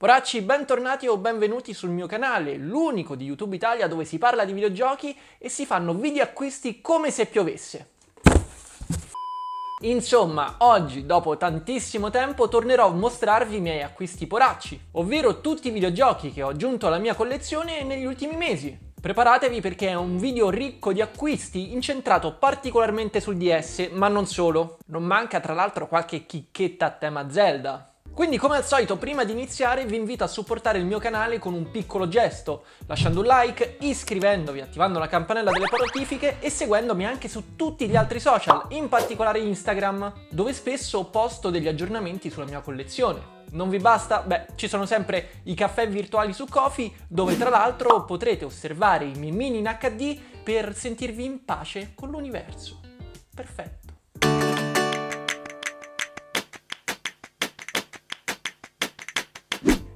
Poracci, bentornati o benvenuti sul mio canale, l'unico di YouTube Italia dove si parla di videogiochi e si fanno video acquisti come se piovesse. Insomma, oggi, dopo tantissimo tempo, tornerò a mostrarvi i miei acquisti poracci, ovvero tutti i videogiochi che ho aggiunto alla mia collezione negli ultimi mesi. Preparatevi perché è un video ricco di acquisti incentrato particolarmente sul DS, ma non solo. Non manca tra l'altro qualche chicchetta a tema Zelda. Quindi come al solito prima di iniziare vi invito a supportare il mio canale con un piccolo gesto, lasciando un like, iscrivendovi, attivando la campanella delle notifiche e seguendomi anche su tutti gli altri social, in particolare Instagram, dove spesso posto degli aggiornamenti sulla mia collezione. Non vi basta? Beh, ci sono sempre i caffè virtuali su Ko-fi, dove tra l'altro potrete osservare i miei mini in HD per sentirvi in pace con l'universo. Perfetto.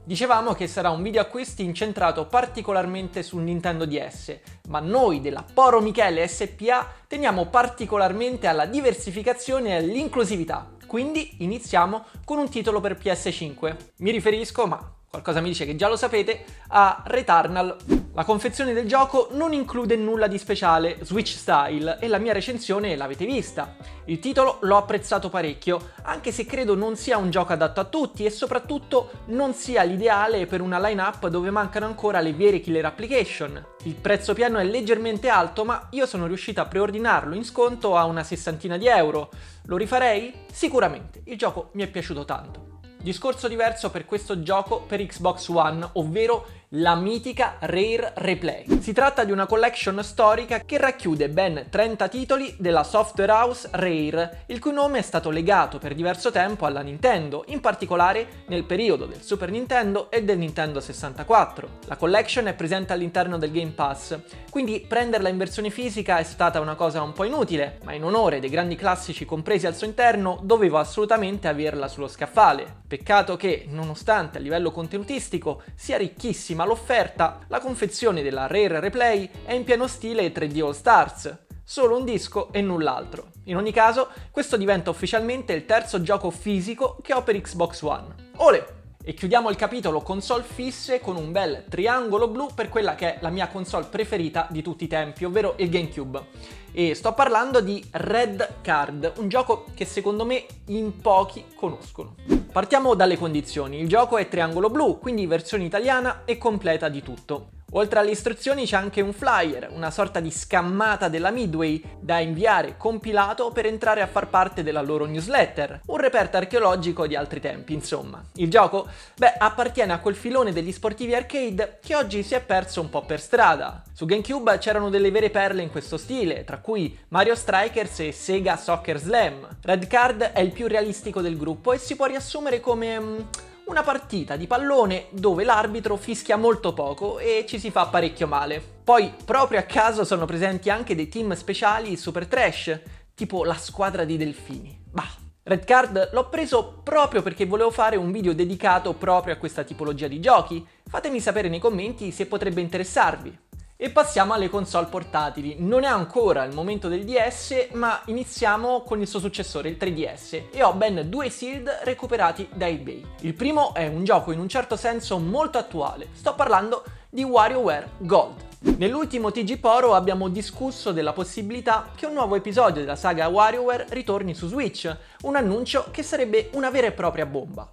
Dicevamo che sarà un video acquisti incentrato particolarmente sul Nintendo DS, ma noi della Poro Michele SPA teniamo particolarmente alla diversificazione e all'inclusività. Quindi iniziamo con un titolo per PS5. Mi riferisco, ma qualcosa mi dice che già lo sapete, a Returnal. La confezione del gioco non include nulla di speciale, Switch style, e la mia recensione l'avete vista. Il titolo l'ho apprezzato parecchio, anche se credo non sia un gioco adatto a tutti e soprattutto non sia l'ideale per una line-up dove mancano ancora le vere killer application. Il prezzo piano è leggermente alto, ma io sono riuscito a preordinarlo in sconto a una sessantina di euro. Lo rifarei? Sicuramente, il gioco mi è piaciuto tanto. Discorso diverso per questo gioco per Xbox One, ovvero la mitica Rare Replay. Si tratta di una collection storica che racchiude ben 30 titoli della software house Rare, il cui nome è stato legato per diverso tempo alla Nintendo, in particolare nel periodo del Super Nintendo e del Nintendo 64. La collection è presente all'interno del Game Pass, quindi prenderla in versione fisica è stata una cosa un po' inutile, ma in onore dei grandi classici compresi al suo interno dovevo assolutamente averla sullo scaffale. Peccato che, nonostante a livello contenutistico sia ricchissima l'offerta, la confezione della Rare Replay è in pieno stile 3D All Stars, solo un disco e null'altro. In ogni caso, questo diventa ufficialmente il terzo gioco fisico che ho per Xbox One. Olè! E chiudiamo il capitolo console fisse con un bel triangolo blu per quella che è la mia console preferita di tutti i tempi, ovvero il GameCube. E sto parlando di Red Card, un gioco che secondo me in pochi conoscono. Partiamo dalle condizioni, il gioco è triangolo blu, quindi versione italiana e completa di tutto. Oltre alle istruzioni c'è anche un flyer, una sorta di scammata della Midway da inviare compilato per entrare a far parte della loro newsletter, un reperto archeologico di altri tempi insomma. Il gioco? Beh, appartiene a quel filone degli sportivi arcade che oggi si è perso un po' per strada. Su GameCube c'erano delle vere perle in questo stile, tra cui Mario Strikers e Sega Soccer Slam. Red Card è il più realistico del gruppo e si può riassumere come una partita di pallone dove l'arbitro fischia molto poco e ci si fa parecchio male. Poi, proprio a caso, sono presenti anche dei team speciali super trash, tipo la squadra dei delfini. Bah! Red Card l'ho preso proprio perché volevo fare un video dedicato proprio a questa tipologia di giochi. Fatemi sapere nei commenti se potrebbe interessarvi. E passiamo alle console portatili. Non è ancora il momento del DS, ma iniziamo con il suo successore, il 3DS, e ho ben due sealed recuperati da eBay. Il primo è un gioco in un certo senso molto attuale, sto parlando di WarioWare Gold. Nell'ultimo TG Poro abbiamo discusso della possibilità che un nuovo episodio della saga WarioWare ritorni su Switch, un annuncio che sarebbe una vera e propria bomba.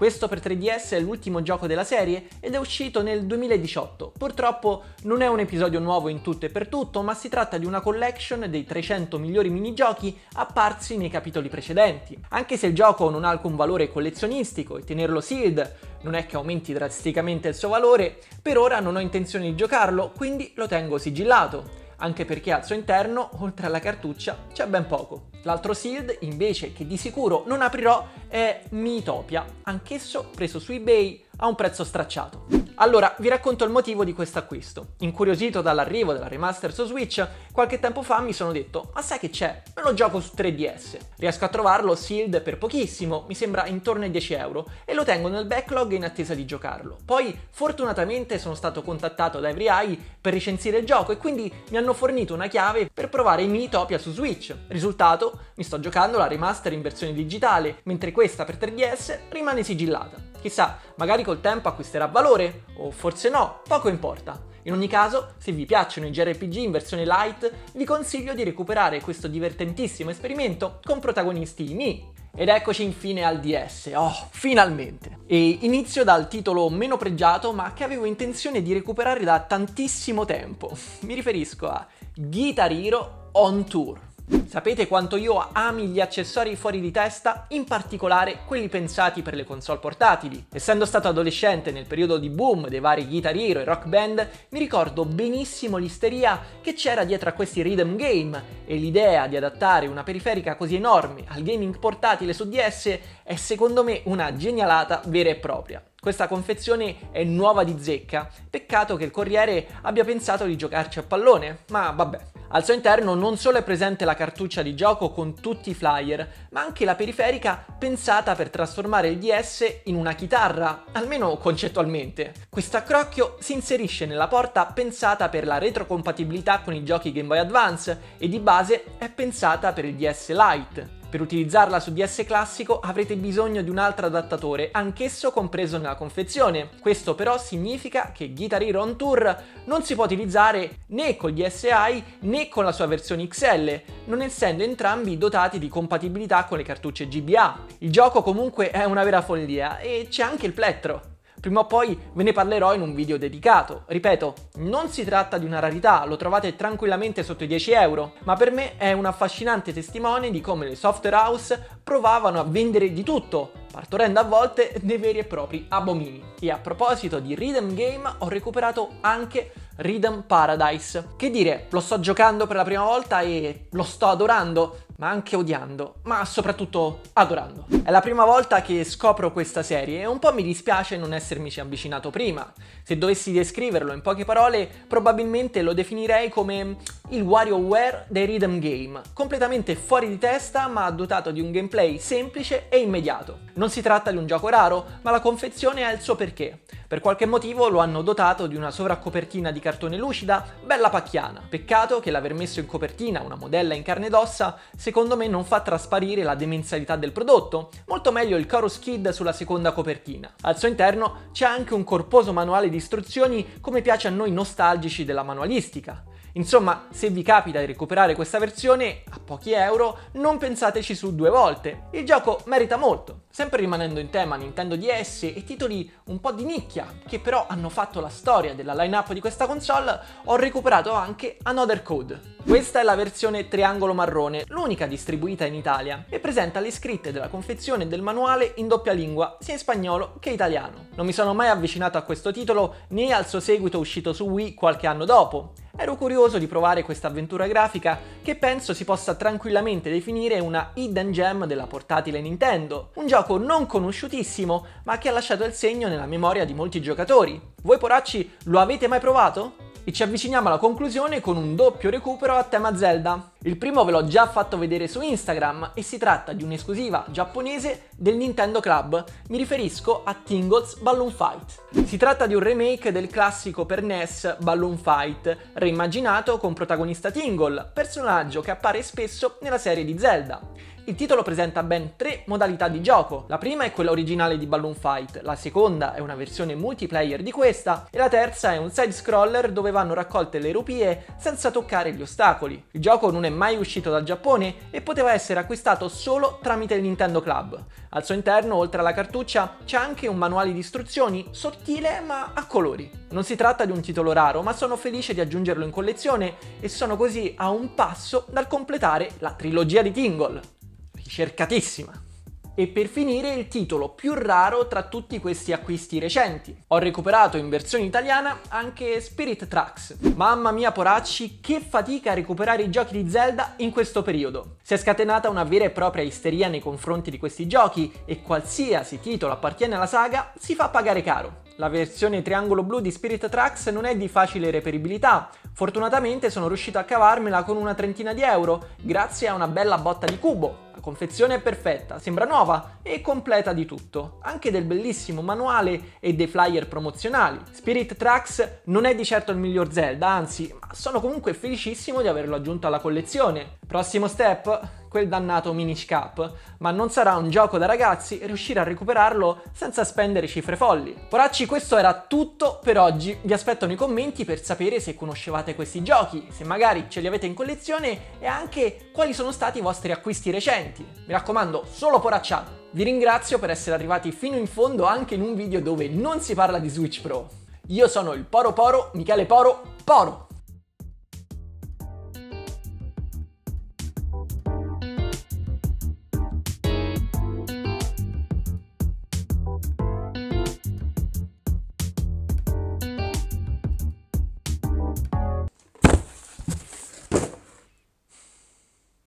Questo per 3DS è l'ultimo gioco della serie ed è uscito nel 2018. Purtroppo non è un episodio nuovo in tutto e per tutto, ma si tratta di una collection dei 300 migliori minigiochi apparsi nei capitoli precedenti. Anche se il gioco non ha alcun valore collezionistico e tenerlo sealed non è che aumenti drasticamente il suo valore, per ora non ho intenzione di giocarlo, quindi lo tengo sigillato. Anche perché al suo interno, oltre alla cartuccia, c'è ben poco. L'altro sealed, invece, che di sicuro non aprirò, è Miitopia, anch'esso preso su eBay a un prezzo stracciato. Allora, vi racconto il motivo di questo acquisto. Incuriosito dall'arrivo della remaster su Switch, qualche tempo fa mi sono detto «Ma sai che c'è? Me lo gioco su 3DS». Riesco a trovarlo sealed per pochissimo, mi sembra intorno ai 10 euro, e lo tengo nel backlog in attesa di giocarlo. Poi, fortunatamente, sono stato contattato da EveryEye per recensire il gioco e quindi mi hanno fornito una chiave per provare Miitopia su Switch. Risultato? Mi sto giocando la remaster in versione digitale, mentre questa per 3DS rimane sigillata. Chissà, magari col tempo acquisterà valore, o forse no, poco importa. In ogni caso, se vi piacciono i JRPG in versione light, vi consiglio di recuperare questo divertentissimo esperimento con protagonisti Mii. Ed eccoci infine al DS, oh, finalmente! E inizio dal titolo meno pregiato ma che avevo intenzione di recuperare da tantissimo tempo. Mi riferisco a Guitar Hero On Tour. Sapete quanto io ami gli accessori fuori di testa, in particolare quelli pensati per le console portatili. Essendo stato adolescente nel periodo di boom dei vari Guitar Hero e Rock Band, mi ricordo benissimo l'isteria che c'era dietro a questi rhythm game, e l'idea di adattare una periferica così enorme al gaming portatile su DS è secondo me una genialata vera e propria. Questa confezione è nuova di zecca, peccato che il corriere abbia pensato di giocarci a pallone, ma vabbè. Al suo interno non solo è presente la cartuccia di gioco con tutti i flyer, ma anche la periferica pensata per trasformare il DS in una chitarra, almeno concettualmente. Questo accrocchio si inserisce nella porta pensata per la retrocompatibilità con i giochi Game Boy Advance e di base è pensata per il DS Lite. Per utilizzarla su DS classico avrete bisogno di un altro adattatore, anch'esso compreso nella confezione. Questo però significa che Guitar Hero On Tour non si può utilizzare né col DSi né con la sua versione XL, non essendo entrambi dotati di compatibilità con le cartucce GBA. Il gioco comunque è una vera follia e c'è anche il plettro. Prima o poi ve ne parlerò in un video dedicato. Ripeto, non si tratta di una rarità, lo trovate tranquillamente sotto i 10 euro, ma per me è un affascinante testimone di come le software house provavano a vendere di tutto, partorendo a volte dei veri e propri abomini. E a proposito di Rhythm Game, ho recuperato anche Rhythm Paradise. Che dire, lo sto giocando per la prima volta e lo sto adorando, ma anche odiando, ma soprattutto adorando. È la prima volta che scopro questa serie e un po' mi dispiace non essermici avvicinato prima. Se dovessi descriverlo in poche parole, probabilmente lo definirei come il WarioWare dei Rhythm Game, completamente fuori di testa ma dotato di un gameplay semplice e immediato. Non si tratta di un gioco raro, ma la confezione ha il suo perché. Per qualche motivo lo hanno dotato di una sovracopertina di cartone lucida, bella pacchiana. Peccato che l'aver messo in copertina una modella in carne ed ossa secondo me non fa trasparire la demenzialità del prodotto, molto meglio il Chorus Kid sulla seconda copertina. Al suo interno c'è anche un corposo manuale di istruzioni, come piace a noi nostalgici della manualistica. Insomma, se vi capita di recuperare questa versione, a pochi euro, non pensateci su due volte. Il gioco merita molto. Sempre rimanendo in tema Nintendo DS e titoli un po' di nicchia, che però hanno fatto la storia della line-up di questa console, ho recuperato anche Another Code. Questa è la versione triangolo marrone, l'unica distribuita in Italia, e presenta le scritte della confezione e del manuale in doppia lingua, sia in spagnolo che italiano. Non mi sono mai avvicinato a questo titolo, né al suo seguito uscito su Wii qualche anno dopo. Ero curioso di provare questa avventura grafica che penso si possa tranquillamente definire una hidden gem della portatile Nintendo, un gioco non conosciutissimo ma che ha lasciato il segno nella memoria di molti giocatori. Voi poracci lo avete mai provato? E ci avviciniamo alla conclusione con un doppio recupero a tema Zelda. Il primo ve l'ho già fatto vedere su Instagram e si tratta di un'esclusiva giapponese del Nintendo Club. Mi riferisco a Tingle's Balloon Fight. Si tratta di un remake del classico per NES Balloon Fight, reimmaginato con protagonista Tingle, personaggio che appare spesso nella serie di Zelda. Il titolo presenta ben tre modalità di gioco. La prima è quella originale di Balloon Fight, la seconda è una versione multiplayer di questa e la terza è un side-scroller dove vanno raccolte le rupie senza toccare gli ostacoli. Il gioco non è mai uscito dal Giappone e poteva essere acquistato solo tramite il Nintendo Club. Al suo interno, oltre alla cartuccia, c'è anche un manuale di istruzioni sottile ma a colori. Non si tratta di un titolo raro, ma sono felice di aggiungerlo in collezione e sono così a un passo dal completare la trilogia di Tingle. Cercatissima. E per finire il titolo più raro tra tutti questi acquisti recenti. Ho recuperato in versione italiana anche Spirit Tracks. Mamma mia poracci, che fatica a recuperare i giochi di Zelda in questo periodo. Si è scatenata una vera e propria isteria nei confronti di questi giochi e qualsiasi titolo appartiene alla saga si fa pagare caro. La versione triangolo blu di Spirit Tracks non è di facile reperibilità, fortunatamente sono riuscito a cavarmela con una trentina di euro grazie a una bella botta di cubo. La confezione è perfetta, sembra nuova e completa di tutto, anche del bellissimo manuale e dei flyer promozionali. Spirit Tracks non è di certo il miglior Zelda, anzi, ma sono comunque felicissimo di averlo aggiunto alla collezione. Prossimo step? quel dannato Minish Cap, ma non sarà un gioco da ragazzi e riuscire a recuperarlo senza spendere cifre folli. Poracci, questo era tutto per oggi. Vi aspetto nei commenti per sapere se conoscevate questi giochi, se magari ce li avete in collezione e anche quali sono stati i vostri acquisti recenti. Mi raccomando, solo poracciate! Vi ringrazio per essere arrivati fino in fondo anche in un video dove non si parla di Switch Pro. Io sono il Poro Michele Poro.